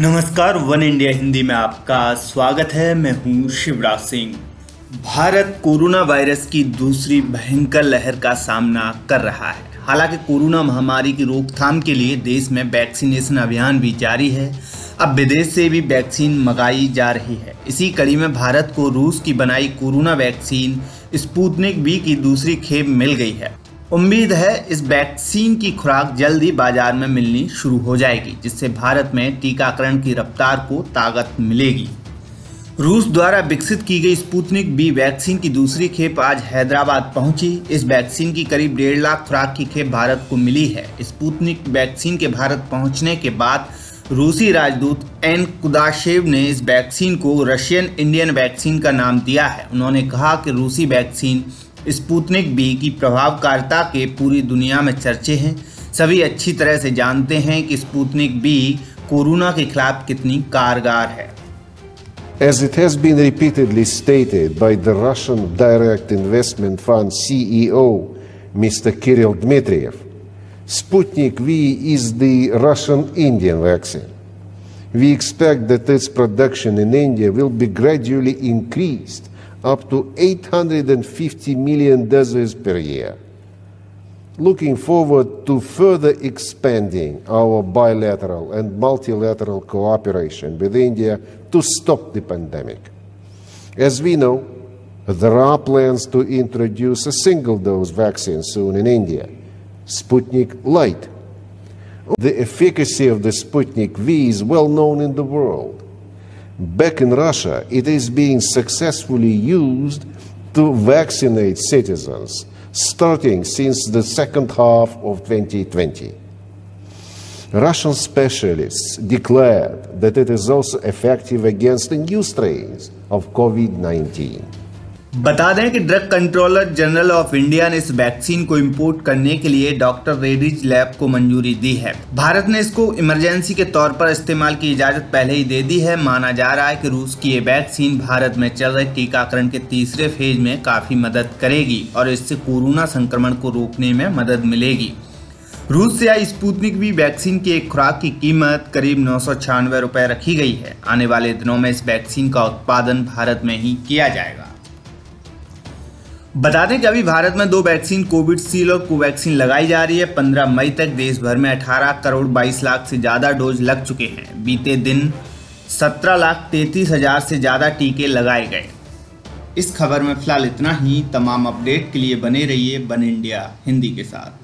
नमस्कार, one India Hindi में आपका स्वागत है। मैं हूं शिवराज सिंह। भारत कोरोना वायरस की दूसरी भयंकर लहर का सामना कर रहा है। हालांकि कोरोना महामारी की रोकथाम के लिए देश में वैक्सीनेशन अभियान भी जारी है। अब विदेश से भी वैक्सीन मंगाई जा रही है। इसी कड़ी में भारत को रूस की बनाई कोरोना वैक्सीन स्पूतनिक वी की दूसरी खेप मिल गई है। उम्मीद है इस वैक्सीन की खुराक जल्द ही बाजार में मिलनी शुरू हो जाएगी, जिससे भारत में टीकाकरण की रफ्तार को ताकत मिलेगी। रूस द्वारा विकसित की गई स्पूतनिक वी वैक्सीन की दूसरी खेप आज हैदराबाद पहुंची। इस वैक्सीन की करीब 1.5 लाख खुराक की खेप भारत को मिली है। स्पूतनिक वैक्सीन के भारत पहुंचने के बाद रूसी राजदूत एन कुदाशेव ने इस वैक्सीन को रशियन इंडियन वैक्सीन का नाम दिया है। उन्होंने कहा कि रूसी वैक्सीन स्पूतनिक वी की प्रभावकारिता के पूरी दुनिया में चर्चे हैं। सभी अच्छी तरह से जानते हैं कि स्पूतनिक वी कोरोना के खिलाफ कितनी कारगर है। As it has been repeatedly stated by the Russian Direct Investment Fund CEO, Mr. Kirill Dmitriev, Sputnik V is the Russian Indian vaccine. We expect that its production in India will be gradually increased up to 850 million doses per year. Looking forward to further expanding our bilateral and multilateral cooperation with India to stop the pandemic. As we know, there are plans to introduce a single-dose vaccine soon in India, Sputnik Light. The efficacy of the Sputnik V is well known in the world. Back in Russia, it is being successfully used to vaccinate citizens, starting since the second half of 2020. Russian specialists declared that it is also effective against the new strains of COVID-19. बता दें कि drug controller general of India ने इस vaccine को import करने के लिए डॉ रेड्डीज लैब को मंजूरी दी है। भारत ने इसको इमरजेंसी के तौर पर इस्तेमाल की इजाजत पहले ही दे दी है। माना जा रहा है कि रूस की ये वैक्सीन भारत में चल रहे टीकाकरण के तीसरे फेज में काफ़ी मदद करेगी और इससे कोरोना संक्रमण को रोकने में मदद मिलेगी। रूस से आई स्पूतनिक वी वैक्सीन की एक खुराक की कीमत करीब 996 रुपये रखी गई है। आने वाले दिनों में इस वैक्सीन का उत्पादन भारत में ही किया जाएगा। बता दें कि अभी भारत में 2 वैक्सीन कोविडशील्ड और कोवैक्सीन लगाई जा रही है। 15 मई तक देश भर में 18 करोड़ 22 लाख से ज़्यादा डोज लग चुके हैं। बीते दिन 17,33,000 से ज़्यादा टीके लगाए गए। इस खबर में फिलहाल इतना ही। तमाम अपडेट के लिए बने रहिए वन इंडिया हिंदी के साथ।